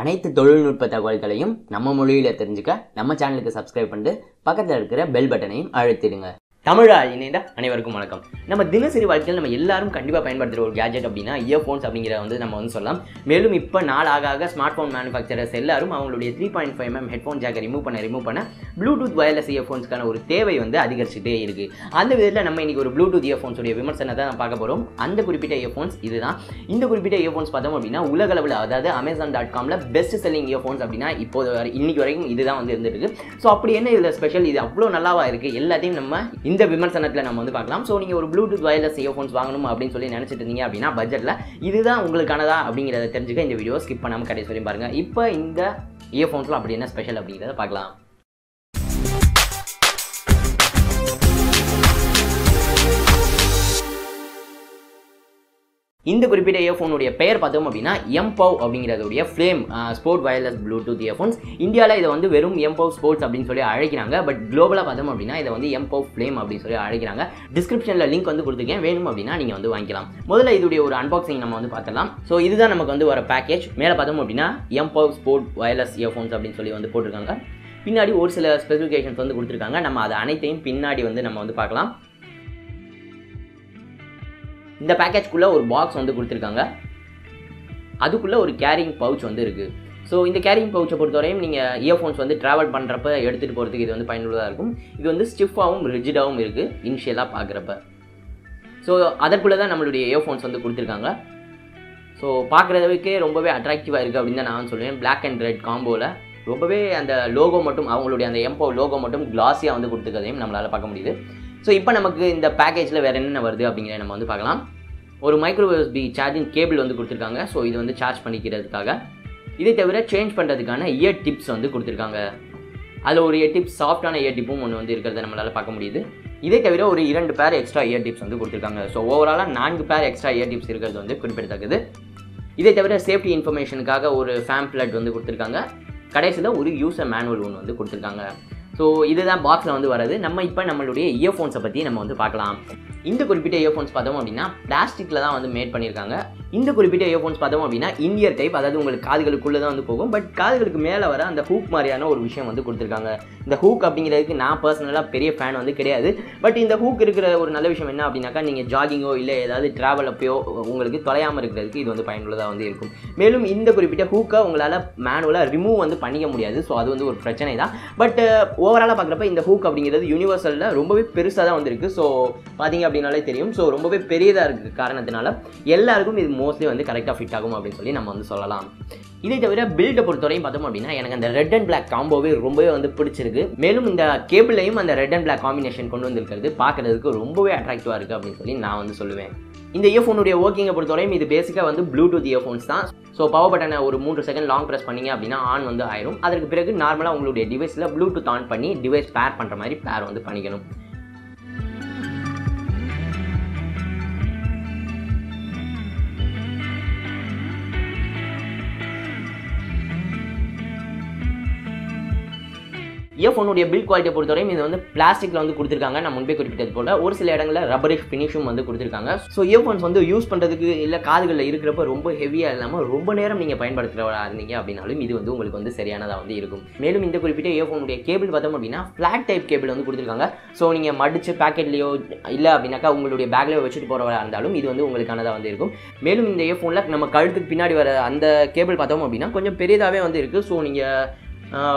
அனைத்து தொழில்நுட்ப தகவல்களையும் நம்ம மொழியில தெரிஞ்சுக்க நம்ம சேனலுக்கு சப்ஸ்கிரைப் பண்ணிட்டு பக்கத்துல இருக்கிற பெல் பட்டனையும் அழுத்திடுங்க. தமிழா இணைந்த அனைவருக்கும் வணக்கம். நம்ம தினசரி வாழ்க்கையில் நம்ம எல்லாரும் கண்டிப்பாக பயன்படுத்துகிற ஒரு கேஜெட் அப்படின்னா இயர்ஃபோன்ஸ் அப்படிங்கிறத வந்து நம்ம வந்து சொல்லலாம். மேலும் இப்போ நாளாக ஸ்மார்ட் ஃபோன் மேனுஃபேக்சரர்ஸ் எல்லாரும் அவங்களுடைய 3.5mm ஹெட்ஃபோன் ஜாக்கை ரிமூவ் பண்ண ப்ளூடூத் வயர்லெஸ் இயர்ஃபோன்ஸ்க்கான ஒரு தேவை வந்து அதிகரிச்சுட்டே இருக்குது. அந்த விதத்தில் நம்ம இன்றைக்கி ஒரு ப்ளூடூத் இயர்ஃபோன்ஸுடைய விமர்சனத்தை தான் பார்க்க போகிறோம். அந்த குறிப்பிட்ட இயர்ஃபோன்ஸ் இதுதான். இந்த குறிப்பிட்ட இயர்ஃபோன்ஸ் பார்த்தோம் அப்படின்னா உலகளவில், அதாவது Amazon.comல பெஸ்ட் செல்லிங் இயர்ஃபோன்ஸ் அப்படின்னா இப்போது இன்னைக்கு வரைக்கும் இதுதான் வந்து இருந்துருக்கு. ஸோ அப்படி என்ன இதில் ஸ்பெஷல், இது அவ்வளோ நல்லாவாக இருக்குது, எல்லாத்தையும் நம்ம இந்த விமர்சனத்தில் நம்ம வந்து பார்க்கலாம். ஸோ நீங்கள் ஒரு ப்ளூடூத் வயர்லெஸ் இயர்ஃபோன்ஸ் வாங்கணும் அப்படின்னு சொல்லி நினச்சிட்டு இருந்தீங்க அப்படின்னா பட்ஜெட்டில் இதுதான் உங்களுக்கானதா அப்படிங்கிறத தெரிஞ்சுக்க இந்த வீடியோ ஸ்கிப் பண்ணாமல் கடைசி வரையும் பாருங்கள். இப்போ இந்த இயர்ஃபோன்ஸில் அப்படி என்ன ஸ்பெஷல் அப்படிங்கிறத பார்க்கலாம். இந்த குறிப்பிட்ட இயர்ஃபோனுடைய பெயர் பார்த்தோம் அப்படின்னா Mpow அப்படிங்கிறதுடைய flame sport wireless Bluetooth earphones. இந்தியாவில் இதை வந்து வெறும் Mpow ஸ்போர்ட்ஸ் அப்படின்னு சொல்லி அழைக்கிறாங்க. பட் குளோபலாக பார்த்தோம் அப்படின்னா இதை வந்து Mpow Flame அப்படின்னு சொல்லி அழைக்கிறாங்க. டிஸ்கிரிப்ஷனில் லிங்க் வந்து கொடுத்துருக்கேன், வேணும் அப்படின்னா நீங்கள் வந்து வாங்கிக்கலாம். முதல்ல இதுடைய ஒரு அன்பாக்சிங் நம்ம வந்து பார்த்துடலாம். ஸோ இதுதான் நமக்கு வந்து வர பேக்கேஜ். மேலே பார்த்தோம் அப்படின்னா Mpow ஸ்போர்ட் வயர்லெஸ் இயர்ஃபோன்ஸ் அப்படின்னு சொல்லி வந்து போட்டிருக்காங்க. பின்னாடி ஒரு சில ஸ்பெசிஃபிகேஷன்ஸ் வந்து கொடுத்துருக்காங்க. நம்ம அதை அனைத்தையும் பின்னாடி வந்து நம்ம வந்து பார்க்கலாம். இந்த பேக்கேஜ்குள்ளே ஒரு பாக்ஸ் வந்து கொடுத்துருக்காங்க. அதுக்குள்ளே ஒரு கேரிங் பவுச் வந்து இருக்குது. ஸோ இந்த கேரிங் பவுச்சை பொறுத்தவரையும் நீங்கள் இயர்ஃபோன்ஸ் வந்து ட்ராவல் பண்ணுறப்ப எடுத்துகிட்டு போகிறதுக்கு இது வந்து பயனுள்ளதாக இருக்கும். இது வந்து ஸ்டிஃபாகவும் ரிஜிடாகவும் இருக்குது இனிஷியலாக பார்க்குறப்ப. ஸோ அதற்குள்ளே தான் நம்மளுடைய இயர்ஃபோன்ஸ் வந்து கொடுத்துருக்காங்க. ஸோ பார்க்குறதுக்கே ரொம்பவே அட்ராக்டிவாக இருக்குது அப்படின்னு தான் நான் சொல்லுவேன். பிளாக் அண்ட் ரெட் காம்போவில் ரொம்பவே அந்த லோகோ மட்டும், அவங்களுடைய அந்த Mpow லோகோ மட்டும் கிளாஸியாக வந்து கொடுத்துருக்கதையும் நம்மளால் பார்க்க முடியுது. ஸோ இப்போ நமக்கு இந்த பேக்கேஜில் வேறு என்னென்ன வருது அப்படிங்கிறத நம்ம வந்து பார்க்கலாம். ஒரு மைக்ரோயூஎஸ்பி சார்ஜிங் கேபிள் வந்து கொடுத்துருக்காங்க. ஸோ இது வந்து சார்ஜ் பண்ணிக்கிறதுக்காக. இதை தவிர சேஞ்ச் பண்ணுறதுக்கான இயர் டிப்ஸ் வந்து கொடுத்துருக்காங்க. அதில் ஒரு இயர் டிப்ஸ், சாஃப்டான இயர் டிப்பும் ஒன்று வந்து இருக்கிறத நம்மளால் பார்க்க முடியுது. இதை தவிர ஒரு 2 பேர் எக்ஸ்ட்ரா இயர் டிப்ஸ் வந்து கொடுத்துருக்காங்க. ஸோ ஓவராலாக 4 பேர் எக்ஸ்ட்ரா இயர் டிப்ஸ் இருக்கிறது வந்து குறிப்பிடத்தக்கது. இதை தவிர சேஃப்டி இன்ஃபர்மேஷனுக்காக ஒரு பேம்ப்லெட் வந்து கொடுத்துருக்காங்க. கடைசியில் ஒரு யூசர் மேனுவல் ஒன்று வந்து கொடுத்துருக்காங்க. ஸோ இதுதான் பாக்ஸில் வந்து வர்றது. நம்ம இப்போ நம்மளுடைய இயர்ஃபோன்ஸை பற்றி நம்ம வந்து பார்க்கலாம். இந்த குறிப்பிட்ட இயர்ஃபோன்ஸ் பார்த்தோம் அப்படின்னா பிளாஸ்டிக்கில் தான் வந்து மேட் பண்ணியிருக்காங்க. இந்த குறிப்பிட்ட இயர்ஃபோன்ஸ் பார்த்தோம் அப்படின்னா இன்இயர் டைப், அதாவது உங்களுக்கு காதுகளுக்குள்ளே தான் வந்து போகும். பட் காதுகளுக்கு மேலே வர அந்த ஹூக் மாதிரியான ஒரு விஷயம் வந்து கொடுத்துருக்காங்க. இந்த ஹூக் அப்படிங்கிறதுக்கு நான் பர்சனலாக பெரிய ஃபேன் வந்து கிடையாது. பட் இந்த ஹூக் இருக்கிற ஒரு நல்ல விஷயம் என்ன அப்படின்னாக்கா, நீங்கள் ஜாகிங்கோ இல்லை ஏதாவது ட்ராவல் அப்பையோ உங்களுக்கு தொலையாமல் இருக்கிறதுக்கு இது வந்து பயனுள்ளதாக வந்து இருக்கும். மேலும் இந்த குறிப்பிட்ட ஹூக்கை உங்களால் மேனுவலாக ரிமூவ் வந்து பண்ணிக்க முடியாது. ஸோ அது வந்து ஒரு பிரச்சனை தான். பட் ஓவராலாக பார்க்குறப்ப இந்த ஹூக் அப்படிங்கிறது யூனிவர்சலில் ரொம்பவே பெருசாக தான் வந்து இருக்குது. ஸோ பார்த்தீங்க அப்படின்னாலே தெரியும். ஸோ ரொம்பவே பெரியதாக இருக்குது. காரணத்தினால எல்லாருக்கும் இது மோஸ்ட்லி வந்து கரெக்டாக ஃபிட் ஆகும் அப்படின்னு சொல்லி நம்ம வந்து சொல்லலாம். இதை தவிர பில்டை பொறுத்தவரையும் பார்த்தோம் அப்படின்னா எனக்கு அந்த ரெட் அண்ட் பிளாக் காம்போவே ரொம்பவே வந்து பிடிச்சிருக்கு. மேலும் இந்த கேபிளையும் அந்த ரெட் அண்ட் பிளாக் காம்பினேஷன் கொண்டு வந்திருக்கிறது பார்க்குறதுக்கு ரொம்பவே அட்ராக்டிவாக இருக்குது அப்படின்னு சொல்லி நான் வந்து சொல்லுவேன். இந்த இயர்ஃபோனுடைய ஒர்க்கிங்கை பொறுத்தவரையும் இது பேசிக்காக வந்து ப்ளூடூத் இயர்ஃபோன்ஸ் தான். ஸோ பவர் பட்டனை ஒரு 3 செகண்ட் லாங் ப்ரெஸ் பண்ணிங்க அப்படின்னா ஆன் வந்து ஆயிரும். அதற்கு பிறகு நார்மலாக உங்களுடைய டிவைஸில் ப்ளூடூத் ஆன் பண்ணி டிவைஸ் பேர் பண்ணுற மாதிரி பேர் வந்து பண்ணிக்கணும். இயர்ஃபோனுடைய பில்ட் குவாலிட்டியை பொறுத்தவரையும் இது வந்து பிளாஸ்டிக்கில் வந்து கொடுத்துருக்காங்க. நான் முன்பே குறிப்பிட்டது போல் ஒரு சில இடங்களில் ரப்பரிஷ் ஃபினிஷும் வந்து கொடுத்துருக்காங்க. ஸோ இயர்ஃபோன்ஸ் வந்து யூஸ் பண்ணுறதுக்கு இல்லை காதுகளில் இருக்கிறப்ப ரொம்ப ஹெவியாக இல்லாமல் ரொம்ப நேரம் நீங்கள் பயன்படுத்துகிறவராக இருந்தீங்க அப்படின்னாலும் இது வந்து உங்களுக்கு வந்து சரியானதாக வந்து இருக்கும். மேலும் இந்த குறிப்பிட்ட இயர்ஃபோனுடைய கேபிள் பார்த்தோம் அப்படின்னா ஃப்ளாட் டைப் கேபிள் வந்து கொடுத்துருக்காங்க. ஸோ நீங்கள் மடிச்சு பேக்கெட்லேயோ இல்லை அப்படின்னாக்கா உங்களுடைய பேக்லேயோ வச்சுட்டு போகிறவராக இருந்தாலும் இது வந்து உங்களுக்கானதாக வந்து இருக்கும். மேலும் இந்த இயர்ஃபோனில் நம்ம கழுத்துக்கு பின்னாடி வர அந்த கேபிள் பார்த்தோம் அப்படின்னா கொஞ்சம் பெரியதாகவே வந்து இருக்குது. ஸோ நீங்கள்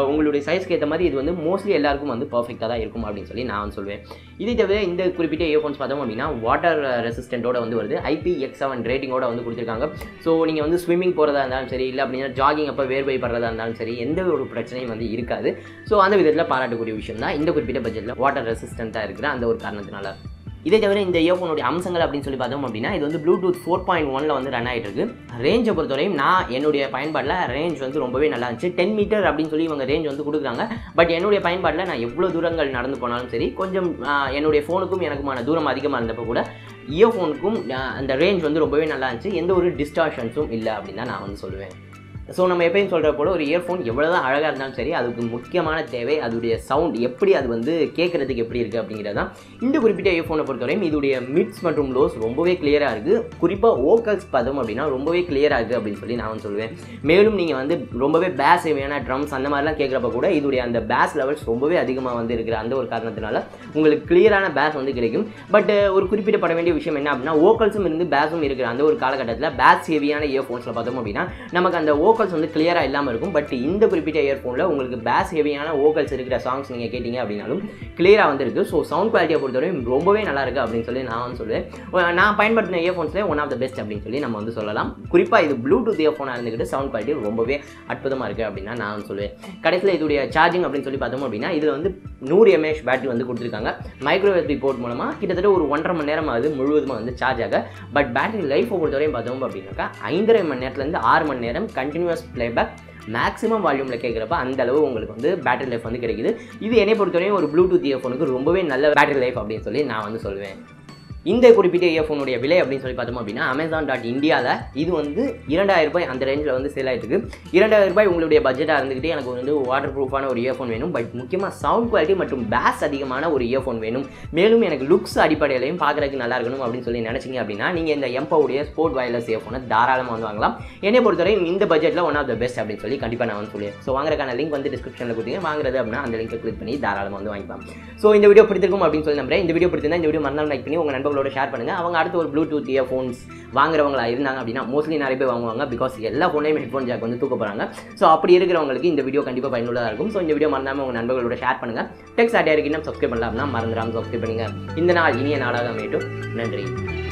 உங்களுடைய சைஸ்க்கு ஏற்ற மாதிரி இது வந்து மோஸ்ட்லி எல்லாருக்கும் வந்து பர்ஃபெக்டாக தான் இருக்கும் அப்படின்னு சொல்லி நான் வந்து சொல்வேன். இதை தவிர இந்த குறிப்பிட்ட இயர்ஃபோன்ஸ் பார்த்தோம் அப்படின்னா வாட்டர் ரெசிஸ்டண்ட்டோட வந்து வருது. IPX7 ரேட்டிங்கோட வந்து கொடுத்துருக்காங்க. ஸோ நீங்கள் வந்து ஸ்விம்மிங் போகிறதா இருந்தாலும் சரி இல்லை அப்படின்னா ஜாகிங் அப்போ வேர்வை படுறதா இருந்தாலும் சரி எந்த ஒரு பிரச்சனையும் வந்து இருக்காது. ஸோ அந்த விதத்தில் பாராட்டக்கூடிய விஷயம் தான். இந்த குறிப்பிட்ட பட்ஜெட்டில் வாட்டர் ரெசிஸ்டண்ட்டாக இருக்கிற அந்த ஒரு காரணத்தினால. இதை தவிர இந்த இயர்ஃபோனுடைய அம்சங்கள் அப்படின்னு சொல்லி பார்த்தோம் அப்படின்னா இது வந்து ப்ளூடூத் 4.1ல் வந்து ரன் ஆகிட்டு இருக்குது. ரேஞ்சை பொறுத்தவரையும் நான் என்னுடைய பயன்பாட்டில் ரேஞ்ச் வந்து ரொம்பவே நல்லா இருந்துச்சு. 10 மீட்டர் அப்படின்னு சொல்லி இவங்க ரேஞ்ச் வந்து கொடுக்குறாங்க. பட் என்னுடைய பயன்பாட்டில் நான் எவ்வளோ தூரங்கள் நடந்து போனாலும் சரி, கொஞ்சம் என்னுடைய ஃபோனுக்கும் எனக்குமான தூரம் அதிகமாக இருந்தப்போ கூட இயர்ஃபோனுக்கும் அந்த ரேஞ்ச் வந்து ரொம்பவே நல்லா இருந்துச்சு. எந்த ஒரு டிஸ்டார்ஷன்ஸும் இல்லை அப்படின்னு தான் நான் வந்து சொல்லுவேன். So, we have to ஒரு இயர்ஃபோன் எவ்வளவு தான் அழகா இருந்தாலும் சரி அதுக்கு முக்கியமான தேவை அதுடைய சவுண்ட் எப்படி அது வந்து கேக்குறதுக்கு எப்படி இருக்கு அப்படிங்கறத தான் இந்த குறிப்பிட்ட இயர்ஃபோனை பொறுத்தவரையும் இதுடைய மிட்ஸ் மற்றும் லோஸ் ரொம்பவே கிளியரா இருக்கு குறிப்பா வோக்கல்ஸ் பதம் அப்படினா ரொம்பவே கிளியரா இருக்கு அப்படி சொல்லி நான் சொல்வேன் மேலும் நீங்க வந்து ரொம்பவே பேஸ் ஏனா ட்ரம்ஸ் அந்த மாதிரி எல்லாம் கேக்குறப்ப கூட இதுடைய அந்த பேஸ் லெவல்ஸ் ரொம்பவே அதிகமா வந்து இருக்குற அந்த ஒரு காரணத்தினால உங்களுக்கு கிளியரான பேஸ் வந்து கிடைக்கும் பட் ஒரு குறிப்பிட்ட பட வேண்டிய விஷயம் என்ன அப்படினா வோக்கல்ஸும் இருந்து பேஸும் இருக்குற அந்த ஒரு காலகட்டத்துல பேஸ் ஹெவியான இயர்ஃபோன்ஸ்ல பார்த்தோம் அப்படினா நமக்கு அந்த vocals வந்து clear-ஆ இல்லாம இருக்கும் பட் இந்த குறிப்பிட்ட இயர்போன்ல உங்களுக்கு bass heavy-ஆன vocals இருக்கிற songs நீங்க கேட்டிங்க அப்படினாலும் clear-ஆ வந்திருக்கு சோ சவுண்ட் குவாலிட்டியை பொறுத்தவரை ரொம்பவே நல்லா இருக்கு அப்படினு சொல்லி நான் வந்து சொல்றேன் நான் பயன்படுத்தின இயர்போன்ஸ்ல one of the best அப்படினு சொல்லி நம்ம வந்து சொல்லலாம் குறிப்பா இது Bluetooth இயர்போனா இருந்துகிட்டு சவுண்ட் குவாலிட்டி ரொம்பவே அற்புதமா இருக்கு அப்படினா நான் வந்து சொல்றேன் கடைசில இதுடைய சார்ஜிங் அப்படினு சொல்லி பார்த்தோம் அப்படினா இதுல வந்து 100 mAh பேட்டரி வந்து கொடுத்திருக்காங்க மைக்ரோவேவ் ரிப்போர்ட் மூலமா கிட்டத்தட்ட ஒரு 1.5 மணி நேரம் அது முழுவதுமா வந்து சார்ஜ் ஆக பட் பேட்டரி லைஃப் பொறுத்தவரை பார்த்தோம் அப்படினா 5.5 மணி நேரத்துல இருந்து 6 மணி நேரம் continuous playback maximum volume la kekrappa and alavu ungalku vandu battery life vandu kerekudhu idu eney poruthorey or bluetooth earphone ku rombave nalla battery life appdi solli na vandu solven இந்த குறிப்பிட்ட earphone உடைய விலை அப்படினு சொல்லி பார்த்தோம் அப்படினா amazon.india-ல இது வந்து 2000 ரூபாய் அந்த ரேஞ்சில வந்து சேல் ஆயிட்டு இருக்கு 2000 ரூபாய் உங்களுடைய பட்ஜெட்டா இருந்துகிட்டே எனக்கு வந்து வாட்டர் ப்ரூஃபான ஒரு இயர்ஃபோன் வேணும் பட் முக்கியமா சவுண்ட் குவாலிட்டி மற்றும் பேஸ் அதிகமான ஒரு இயர்ஃபோன் வேணும் மேலும் எனக்கு லுக்ஸ் அடிப்படையிலயும் பார்க்கறதுக்கு நல்லா இருக்கணும் அப்படினு சொல்லி நினைச்சீங்க அப்படினா நீங்க இந்த Mpow உடைய ஸ்போர்ட் வயர்லெஸ் இயர்ஃபோனை தாராளமா வந்து வாங்கலாம் என்னை பொறுத்தவரை இந்த பட்ஜெட்ல one of the best அப்படினு சொல்லி கண்டிப்பா நான் வந்து சொல்றேன் சோ வாங்குறதுக்கான லிங்க் வந்து டிஸ்கிரிப்ஷன்ல கொடுத்துருக்கேன் வாங்குறது அப்படினா அந்த லிங்கை கிளிக் பண்ணி தாராளமா வந்து வாங்கிக்கலாம் சோ இந்த வீடியோ பிடிச்சிருக்கும் அப்படினு சொல்லி நம்புறேன் இந்த வீடியோ பிடிச்சிருந்தா இந்த வீடியோ மறக்காம லைக் பண்ணி உங்க ோட ஷேர் பண்ணுங்க அவங்க அடுத்து ஒரு Bluetooth இயர்போன்ஸ் வாங்குறவங்களா இருந்தாங்க அப்படினா மோஸ்ட்லி நிறைய பேர் வாங்குவாங்க பிகாஸ் எல்லா ஃபோன்லயும் ஹெட்போன் ஜாக் வந்து தூக்க போறாங்க சோ அப்படி இருக்குறவங்களுக்கு இந்த வீடியோ கண்டிப்பா பயனுள்ளதா இருக்கும் சோ இந்த வீடியோ மறக்காம உங்க நண்பர்களோட ஷேர் பண்ணுங்க டெக்ஸ் அடியாருக்கு இன்னும் Subscribe பண்ணலாம் அப்படினா மறந்துடாம Subscribe பண்ணுங்க இந்த நாள் இனிய நாளாக அமையட்டும் நன்றி